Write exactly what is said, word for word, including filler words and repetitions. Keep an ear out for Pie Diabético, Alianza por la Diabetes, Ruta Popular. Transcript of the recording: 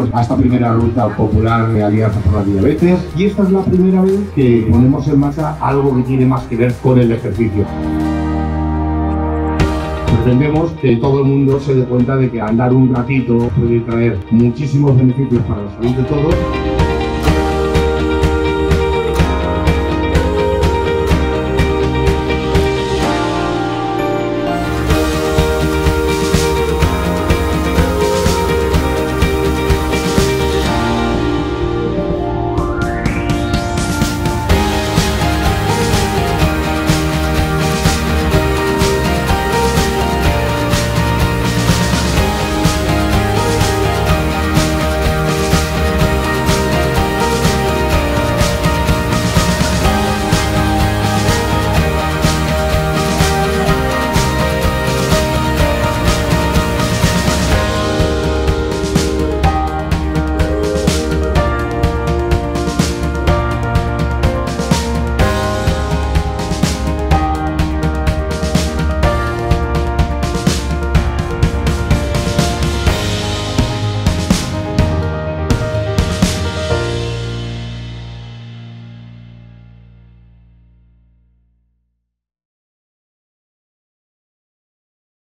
años a esta primera ruta popular de Alianza por la Diabetes, y esta es la primera vez que ponemos en marcha algo que tiene más que ver con el ejercicio. Pretendemos que todo el mundo se dé cuenta de que andar un ratito puede traer muchísimos beneficios para la salud de todos.